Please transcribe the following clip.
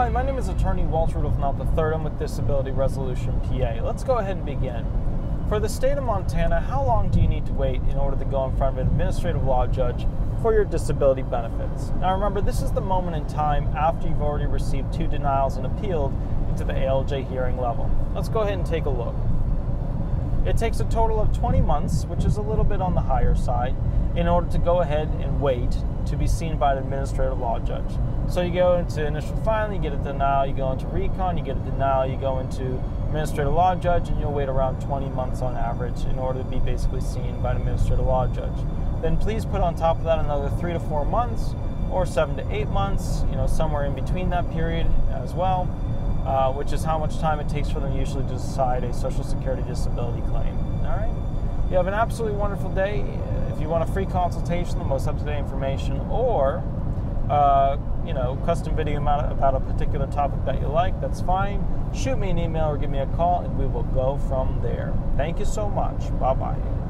Hi, my name is Attorney Walter Rudolph Hnot III. I'm with Disability Resolution PA. Let's go ahead and begin. For the state of Montana, how long do you need to wait in order to go in front of an administrative law judge for your disability benefits? Now remember, this is the moment in time after you've already received two denials and appealed into the ALJ hearing level. Let's go ahead and take a look. It takes a total of 20 months, which is a little bit on the higher side, in order to go ahead and wait to be seen by an administrative law judge. So you go into initial filing, you get a denial, you go into recon, you get a denial, you go into administrative law judge, and you'll wait around 20 months on average in order to be basically seen by an administrative law judge. Then please put on top of that another 3 to 4 months or 7 to 8 months, you know, somewhere in between that period as well, which is how much time it takes for them usually to decide a Social Security disability claim. All right? You have an absolutely wonderful day. If you want a free consultation, the most up-to-date information, or you know, custom video about a particular topic that you like, that's fine. Shoot me an email or give me a call, and we will go from there. Thank you so much. Bye-bye.